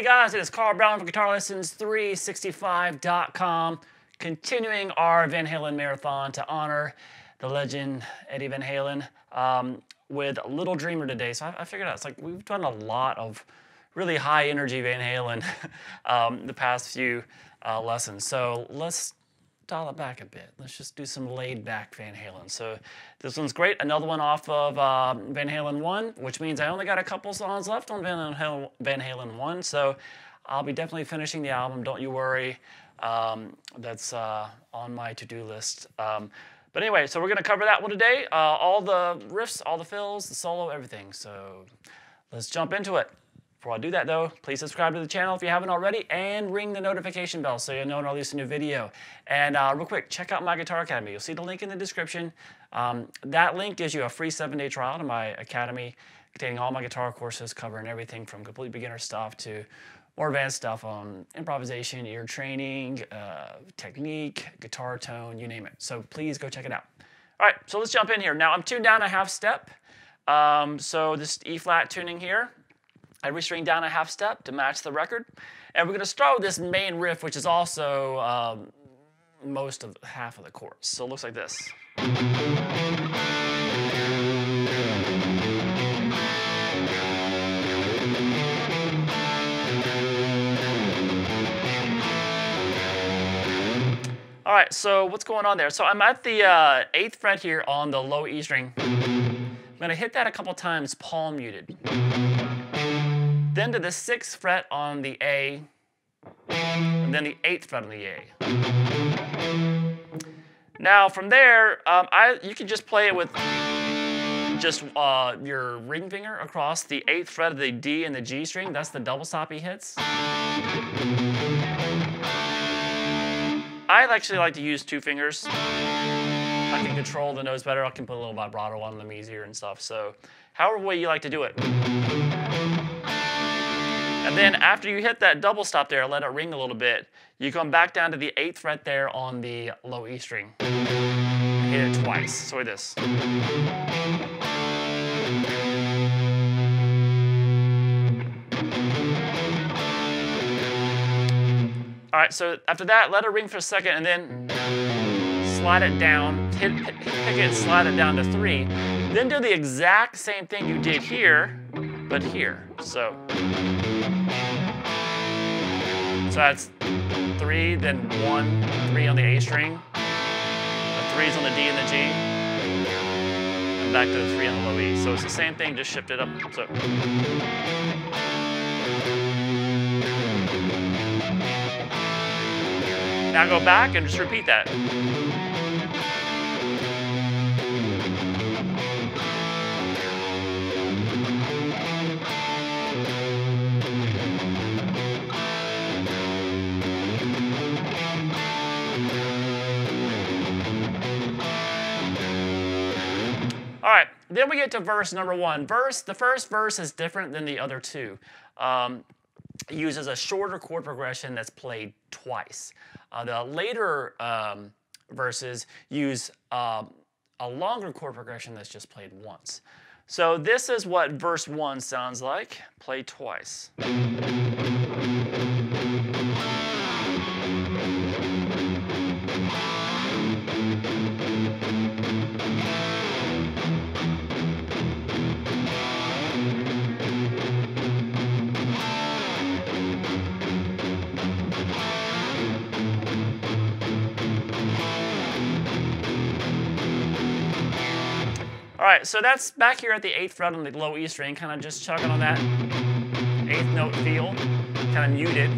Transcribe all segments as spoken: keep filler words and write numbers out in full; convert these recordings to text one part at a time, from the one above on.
Hey guys, it is Carl Brown from Guitar Lessons three sixty-five dot com, continuing our Van Halen marathon to honor the legend Eddie Van Halen um, with Little Dreamer today. So I, I figured out, it's like we've done a lot of really high energy Van Halen um, the past few uh, lessons. So let's dial it back a bit. Let's just do some laid back Van Halen. So this one's great. Another one off of uh, Van Halen one, which means I only got a couple songs left on Van Halen, Van Halen one. So I'll be definitely finishing the album. Don't you worry. Um, that's uh, on my to-do list. Um, but anyway, so we're going to cover that one today. Uh, all the riffs, all the fills, the solo, everything. So let's jump into it. Before I do that though, please subscribe to the channel if you haven't already and ring the notification bell so you'll know when I release a new video. And uh, real quick, check out my Guitar Academy. You'll see the link in the description. Um, that link gives you a free seven-day trial to my academy containing all my guitar courses covering everything from complete beginner stuff to more advanced stuff on improvisation, ear training, uh, technique, guitar tone, you name it. So please go check it out. All right, so let's jump in here. Now I'm tuned down a half step. Um, so this E-flat tuning here, I restring down a half step to match the record. And we're going to start with this main riff, which is also um, most of half of the chorus. So it looks like this. All right, so what's going on there? So I'm at the uh, eighth fret here on the low E string. I'm going to hit that a couple times, palm muted. Then to the sixth fret on the A, and then the eighth fret on the A. Now from there, um, I, you can just play it with just uh, your ring finger across the eighth fret of the D and the G string. That's the double stop he hits. I actually like to use two fingers. I can control the notes better. I can put a little vibrato on them easier and stuff. So however way you like to do it. And then after you hit that double stop there, let it ring a little bit, you come back down to the eighth fret there on the low E string. Hit it twice, so with this. All right, so after that, let it ring for a second and then slide it down, hit, hit, pick it, slide it down to three. Then do the exact same thing you did here, but here, so. So that's three, then one, three on the A string, the threes on the D and the G, and back to the three on the low E. So it's the same thing, just shift it up. So. Now go back and just repeat that. Then we get to verse number one. Verse, the first verse is different than the other two. Um, it uses a shorter chord progression that's played twice. Uh, the later um, verses use um, a longer chord progression that's just played once. So this is what verse one sounds like, played twice. All right, so that's back here at the eighth fret on the low E string, kind of just chugging on that eighth note feel, kind of muted.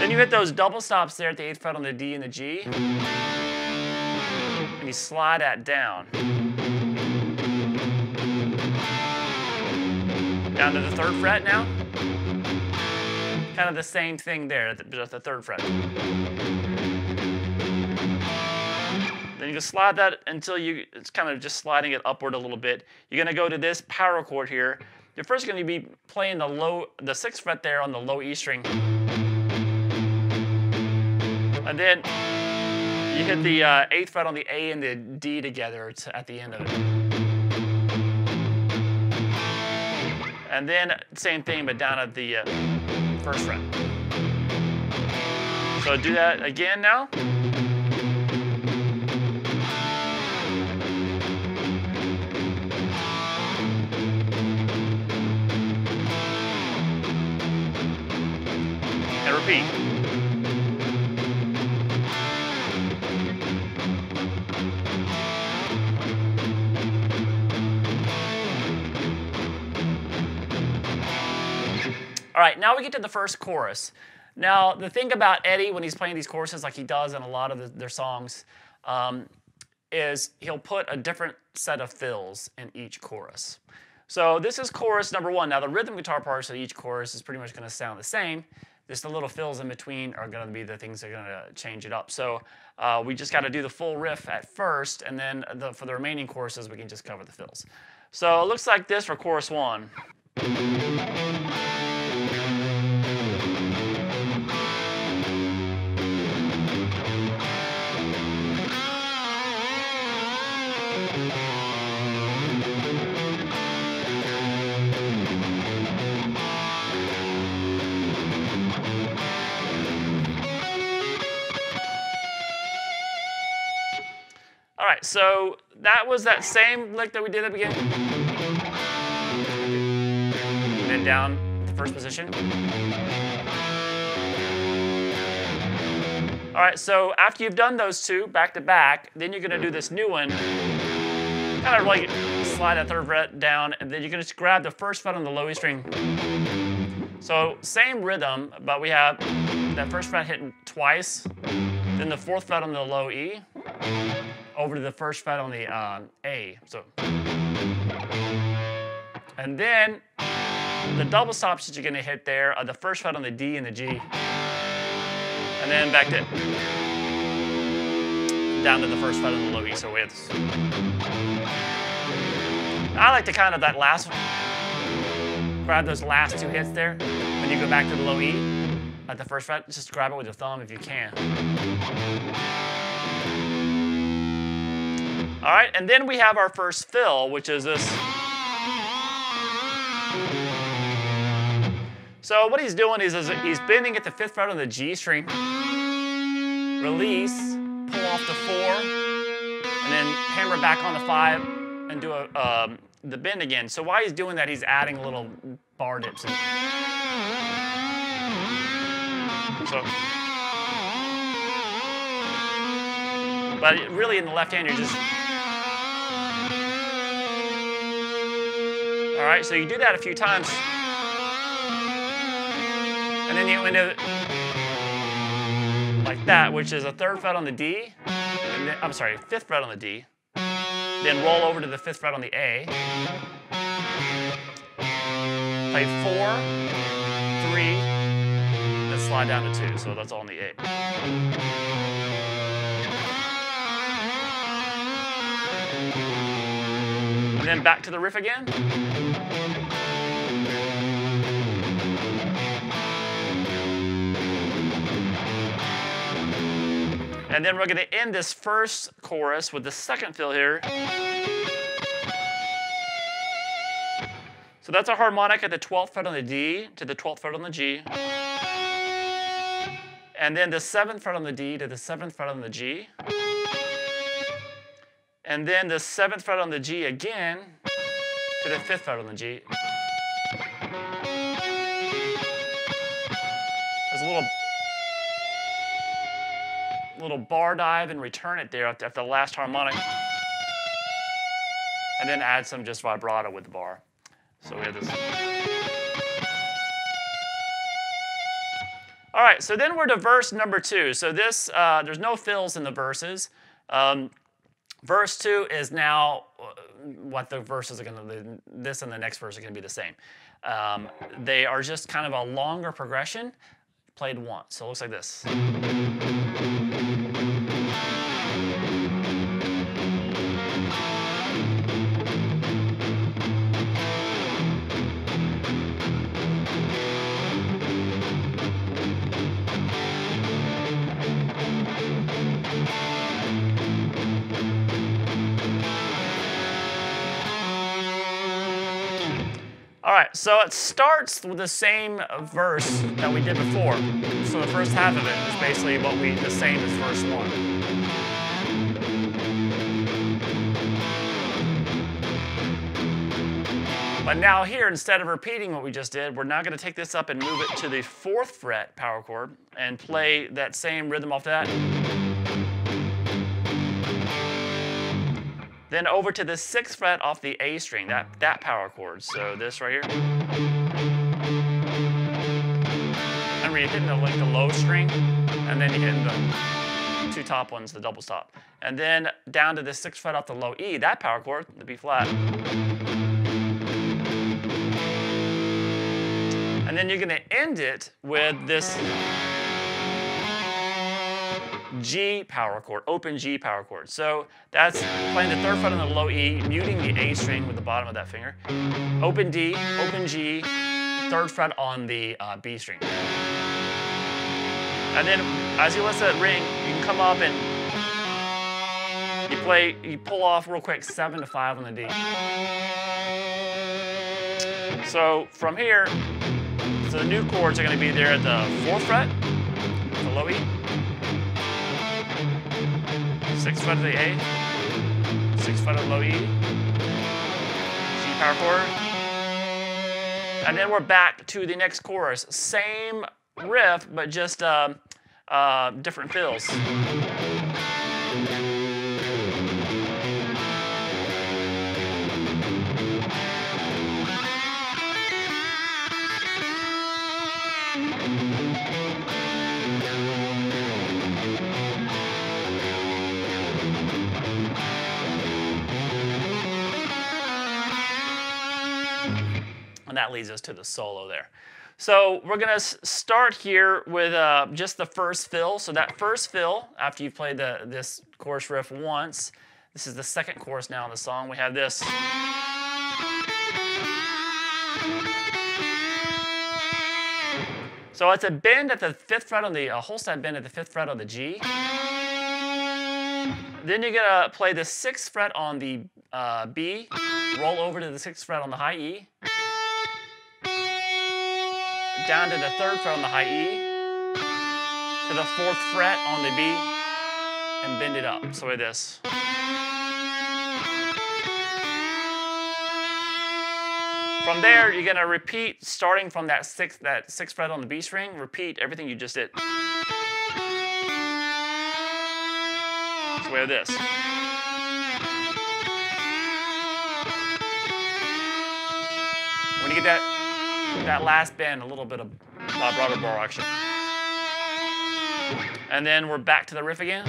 Then you hit those double stops there at the eighth fret on the D and the G, and you slide that down. Down to the third fret now. Kind of the same thing there, just the third fret. Then you just slide that until you, it's kind of just sliding it upward a little bit. You're gonna go to this power chord here. You're first gonna be playing the low, the sixth fret there on the low E string. And then you hit the uh, eighth fret on the A and the D together to, at the end of it. And then same thing, but down at the uh, first fret. So do that again now. And repeat. All right, now we get to the first chorus. Now, the thing about Eddie when he's playing these choruses, like he does in a lot of the, their songs, um, is he'll put a different set of fills in each chorus. So this is chorus number one. Now, the rhythm guitar parts of each chorus is pretty much going to sound the same. Just the little fills in between are going to be the things that are going to change it up. So uh, we just got to do the full riff at first, and then the, for the remaining choruses, we can just cover the fills. So it looks like this for chorus one. So that was that same lick that we did at the beginning. And then down to the first position. All right, so after you've done those two back to back, then you're gonna do this new one. Kind of like slide that third fret down, and then you're gonna just grab the first fret on the low E string. So same rhythm, but we have that first fret hitting twice, then the fourth fret on the low E, over to the first fret on the um, A, so. And then the double stops that you're gonna hit there are the first fret on the D and the G. And then back to, down to the first fret on the low E, so we have this. I like to kind of that last, grab those last two hits there. When you go back to the low E, at the first fret, just grab it with your thumb if you can. All right, and then we have our first fill, which is this. So what he's doing is, is he's bending at the fifth fret on the G string, release, pull off the four, and then hammer back on the five and do a, um, the bend again. So while he's doing that, he's adding little bar dips in. So. But really in the left hand, you're just. All right, so you do that a few times, and then you end up like that, which is a third fret on the D, and then, I'm sorry, fifth fret on the D, then roll over to the fifth fret on the A, play four, three, then slide down to two, so that's all on the A. And then back to the riff again. And then we're gonna end this first chorus with the second fill here. So that's a harmonic at the twelfth fret on the D to the twelfth fret on the G. And then the seventh fret on the D to the seventh fret on the G. And then the seventh fret on the G again to the fifth fret on the G. There's a little, little bar dive and return it there after the last harmonic. And then add some just vibrato with the bar. So we have this. All right, so then we're to verse number two. So this, uh, there's no fills in the verses. Um, Verse two is now what the verses are going to, this and the next verse are going to be the same. Um, they are just kind of a longer progression played once. So it looks like this. All right, so it starts with the same verse that we did before. So the first half of it is basically what we, the same as verse one. But now here, instead of repeating what we just did, we're now going to take this up and move it to the fourth fret power chord and play that same rhythm off that. Then over to the sixth fret off the A string, that, that power chord. So this right here. And we're hitting the, like, the low string, and then you're hitting the two top ones, the double stop. And then down to the sixth fret off the low E, that power chord, the B flat. And then you're going to end it with this G power chord, open G power chord. So that's playing the third fret on the low E, muting the A string with the bottom of that finger. Open D, open G, third fret on the uh, B string. And then as you listen to that ring, you can come up and you play, you pull off real quick seven to five on the D. So from here, so the new chords are going to be there at the fourth fret, the low E, sixth fret of the A, sixth fret of the low E, G power chord, and then we're back to the next chorus. Same riff, but just uh, uh, different fills. And that leads us to the solo there. So we're going to start here with uh, just the first fill. So that first fill, after you've played the, this chorus riff once, this is the second chorus now in the song. We have this. So it's a bend at the fifth fret on the, a Holstein bend at the fifth fret on the G. Then you're going to play the sixth fret on the uh, B, roll over to the sixth fret on the high E, down to the third fret on the high E, to the fourth fret on the B, and bend it up. So with this. From there, you're gonna repeat, starting from that sixth, that sixth fret on the B string, repeat everything you just did. So we have this. When you get that that last bend, a little bit of vibrato bar action. And then we're back to the riff again.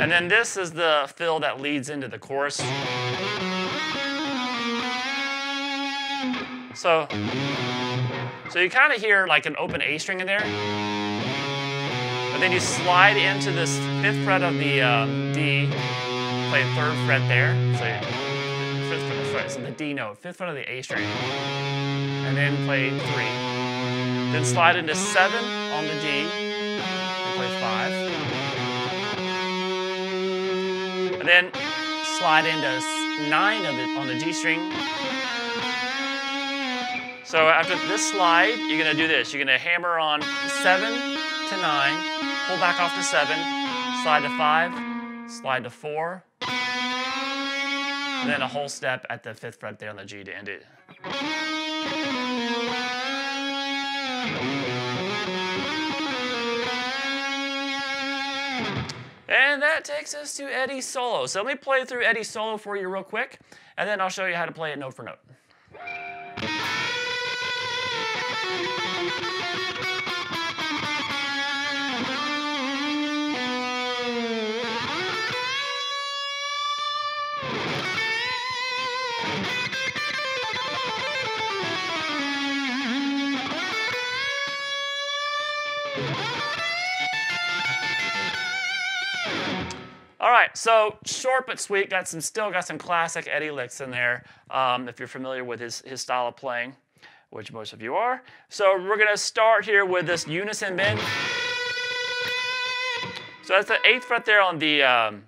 And then this is the fill that leads into the chorus. So, so you kind of hear like an open A string in there. Then you slide into this fifth fret of the um, D, play a third fret there, so fifth fret, sorry, so the D note, fifth fret of the A string, and then play three. Then slide into seven on the D, and play five. And then slide into nine of the, on the G string. So after this slide, you're gonna do this. You're gonna hammer on seven to nine, pull back off to seven, slide to five, slide to four, and then a whole step at the fifth fret there on the G to end it. And that takes us to Eddie's solo. So let me play through Eddie's solo for you real quick, and then I'll show you how to play it note for note. All right, so short but sweet. Got some, still got some classic Eddie licks in there. Um, if you're familiar with his his style of playing, which most of you are. So we're gonna start here with this unison bend. So that's the eighth fret there on the um,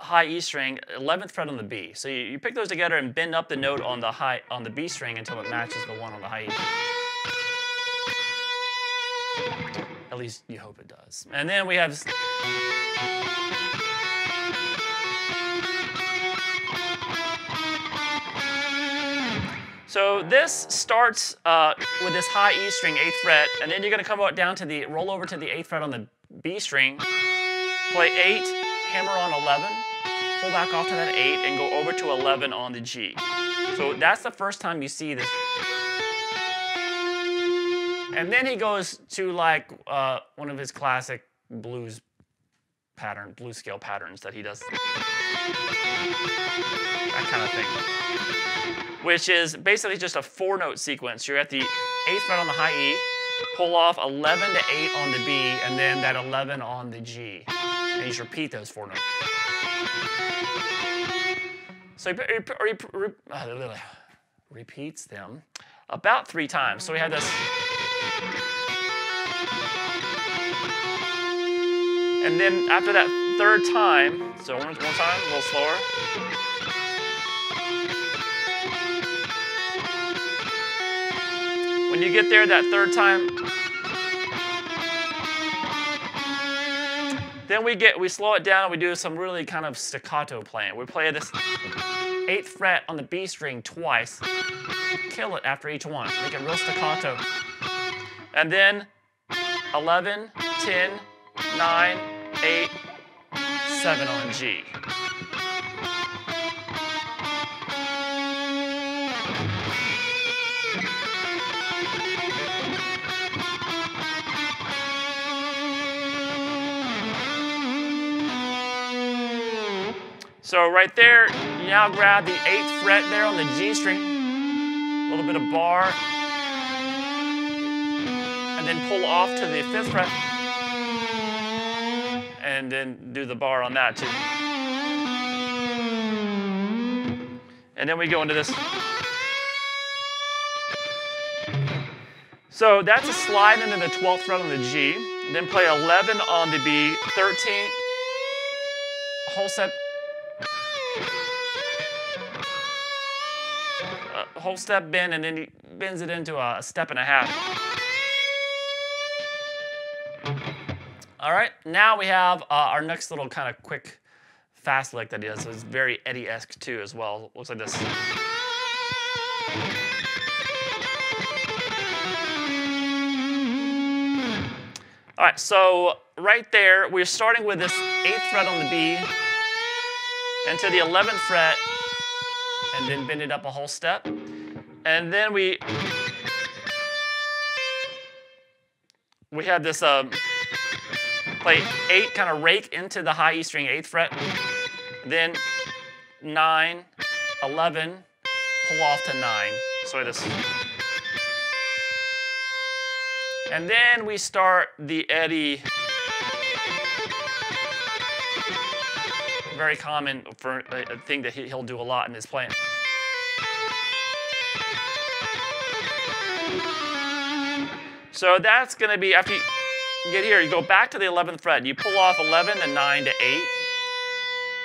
high E string, eleventh fret on the B. So you, you pick those together and bend up the note on the high on the B string until it matches the one on the high E. At least you hope it does. And then we have. So this starts uh, with this high E string, eighth fret, and then you're gonna come down to the, roll over to the eighth fret on the B string, play eight, hammer on eleven, pull back off to that eight, and go over to eleven on the G. So that's the first time you see this. And then he goes to like uh, one of his classic blues pattern, blues scale patterns that he does. That kind of thing. Which is basically just a four note sequence. You're at the eighth fret on the high E, pull off eleven to eight on the B, and then that eleven on the G. And you just repeat those four notes. So he repeats them about three times. So we have this. And then after that third time, so one, one time, a little slower. When you get there that third time, then we get, we slow it down, we do some really kind of staccato playing. We play this eighth fret on the B string twice, kill it after each one, make it real staccato. And then eleven, ten, nine, eight, seven on G. So right there, you now grab the eighth fret there on the G string, a little bit of bar, and then pull off to the fifth fret. And then do the bar on that too. And then we go into this. So that's a slide into the twelfth fret on the G. Then play eleven on the B, thirteen, whole step, a whole step bend, and then he bends it into a step and a half. All right, now we have uh, our next little kind of quick, fast lick that he does. So it's very Eddie-esque too as well. Looks like this. All right, so right there, we're starting with this eighth fret on the B into the eleventh fret, and then bend it up a whole step. And then we, we have this, uh, play eight, kind of rake into the high E string, eighth fret. Then nine, eleven, pull off to nine. So this. And then we start the Eddie. Very common for a thing that he'll do a lot in his playing. So that's gonna be after you get here, you go back to the eleventh fret, you pull off eleven to nine to eight,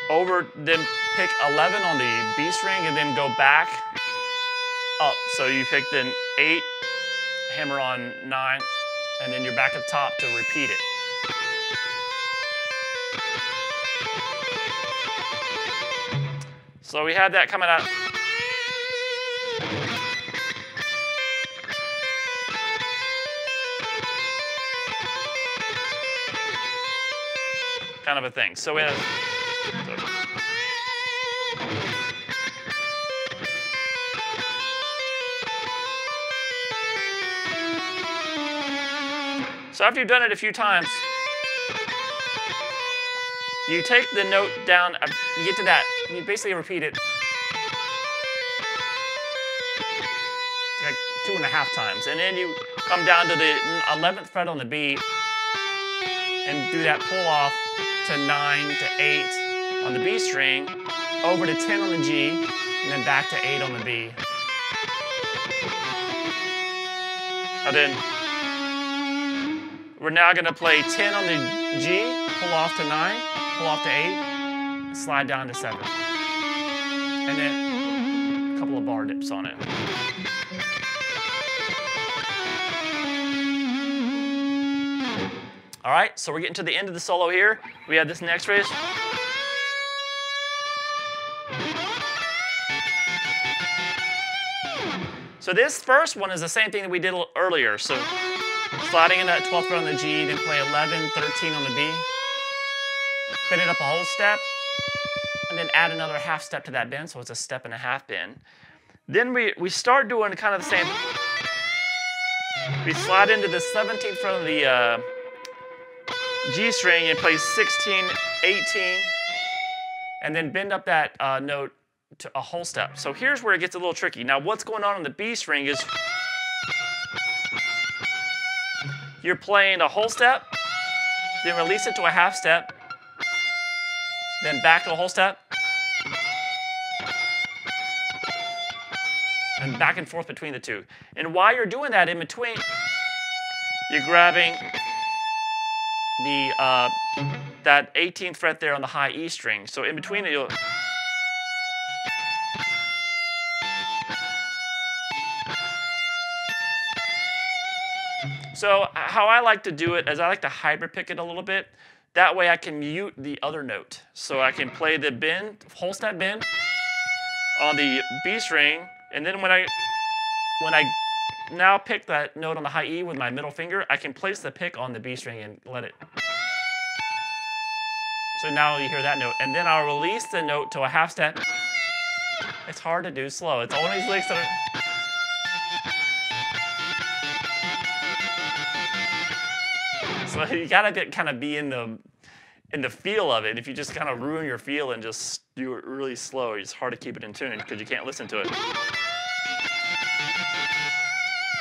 over, then pick eleven on the B string, and then go back up. So you pick then eight, hammer on nine, and then you're back at the top to repeat it. So we have that coming out. Kind of a thing. So we have. So after you've done it a few times, you take the note down, you get to that, you basically repeat it like two and a half times. And then you come down to the eleventh fret on the B and do that pull off to nine to eight on the B string, over to ten on the G, and then back to eight on the B. And then We're now going to play ten on the G, pull off to nine, pull off to eight, slide down to seven. And then a couple of bar dips on it. All right, so we're getting to the end of the solo here. We have this next phrase. So this first one is the same thing that we did earlier. So sliding in that twelfth fret on the G, then play eleven, thirteen on the B. Bend it up a whole step, and then add another half step to that bend, so it's a step and a half bend. Then we, we start doing kind of the same. We slide into the seventeenth fret on the uh, G string and play sixteen, eighteen, and then bend up that uh, note to a whole step. So here's where it gets a little tricky. Now what's going on on the B string is you're playing a whole step, then release it to a half step, then back to a whole step, and back and forth between the two. And while you're doing that in between, you're grabbing the uh, that eighteenth fret there on the high E string. So in between it, you'll So how I like to do it is I like to hybrid pick it a little bit. That way I can mute the other note. So I can play the bend, whole step bend on the B string, and then when I when I now pick that note on the high E with my middle finger, I can place the pick on the B string and let it. So now you hear that note, and then I'll release the note to a half step. It's hard to do slow. It's only these licks that are. So you gotta get, kind of be in the in the feel of it. If you just kind of ruin your feel and just do it really slow, it's hard to keep it in tune because you can't listen to it.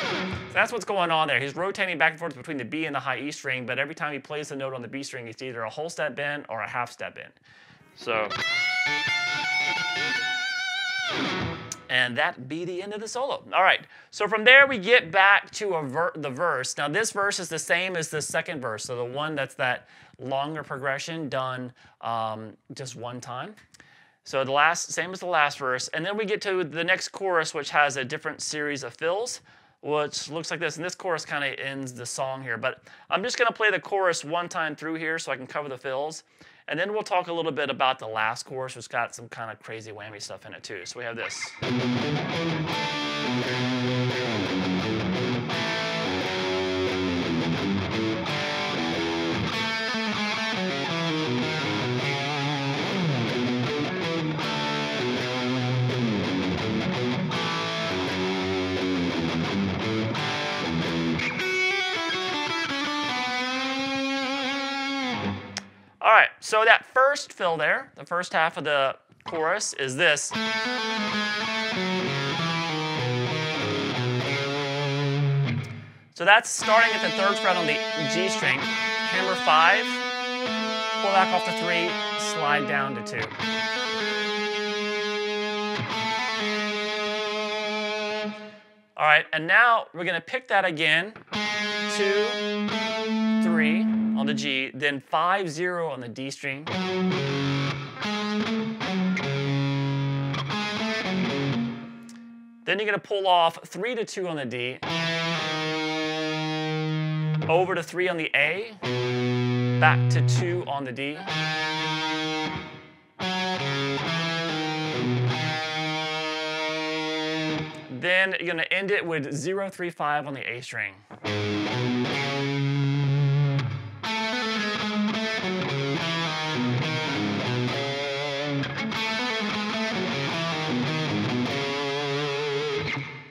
So that's what's going on there. He's rotating back and forth between the B and the high E string, but every time he plays the note on the B string, it's either a whole step bend or a half step bend. So, and that'd be the end of the solo. All right, so from there we get back to a ver the verse. Now this verse is the same as the second verse, so the one that's that longer progression done um, just one time. So the last, same as the last verse. And then we get to the next chorus, which has a different series of fills, which looks like this. And this chorus kind of ends the song here, but I'm just gonna play the chorus one time through here so I can cover the fills. And then we'll talk a little bit about the last chorus, which got some kind of crazy whammy stuff in it too. So we have this. All right, so that first fill there, the first half of the chorus is this. So that's starting at the third fret on the G string, hammer five, pull back off to three, slide down to two. All right, and now we're gonna pick that again, two, three, on the G, then five zero on the D string. Then you're gonna pull off three to two on the D, over to three on the A, back to two on the D. Then you're gonna end it with zero three five on the A string.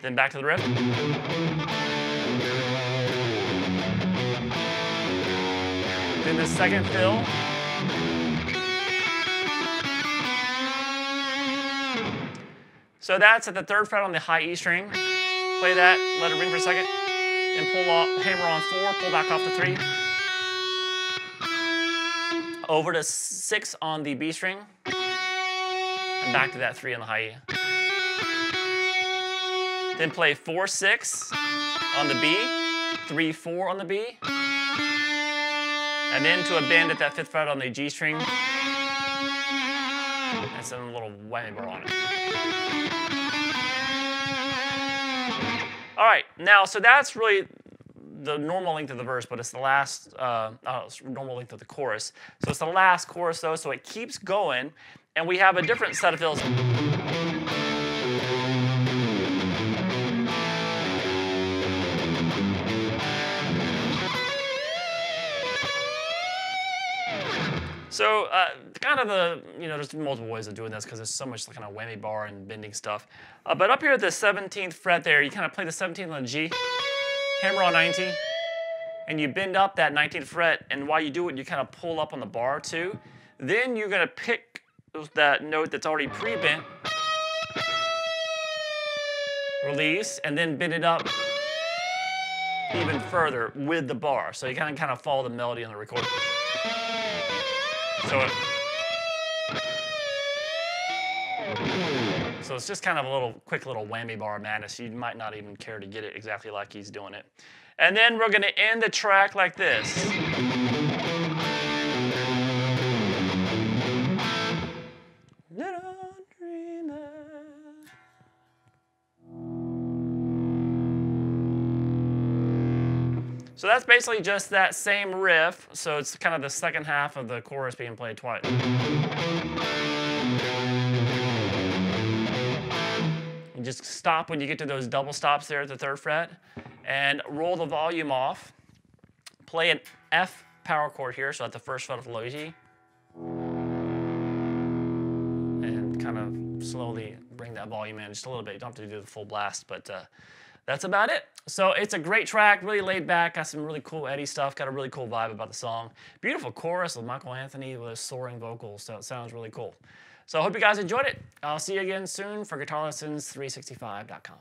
Then back to the riff. Then the second fill. So that's at the third fret on the high E string. Play that, let it ring for a second, then pull off, hammer on four, pull back off to three. Over to six on the B string, and back to that three on the high E. Then play four six on the B, three four on the B, and then to a bend at that fifth fret on the G string, and then a little whammer on it. All right, now, so that's really the normal length of the verse, but it's the last uh, oh, it's normal length of the chorus. So it's the last chorus, though, so it keeps going, and we have a different set of fills. So uh, kind of the, you know, there's multiple ways of doing this because there's so much kind of whammy bar and bending stuff. Uh, but up here at the seventeenth fret there, you kind of play the seventeenth on the G, hammer on nineteen, and you bend up that nineteenth fret, and while you do it, you kind of pull up on the bar too. Then you're gonna pick that note that's already pre-bent, release, and then bend it up even further with the bar. So you kind of kind of follow the melody on the recorder. So, it, so it's just kind of a little quick little whammy bar madness. You might not even care to get it exactly like he's doing it. And then we're gonna end the track like this. Little Dreamer. So that's basically just that same riff, so it's kind of the second half of the chorus being played twice. You just stop when you get to those double stops there at the third fret, and roll the volume off. Play an F power chord here, so at the first fret of the low G. And kind of slowly bring that volume in just a little bit. You don't have to do the full blast, but uh, that's about it. So it's a great track, really laid back, got some really cool Eddie stuff, got a really cool vibe about the song. Beautiful chorus with Michael Anthony with his soaring vocals, so it sounds really cool. So I hope you guys enjoyed it. I'll see you again soon for guitar lessons three sixty-five dot com.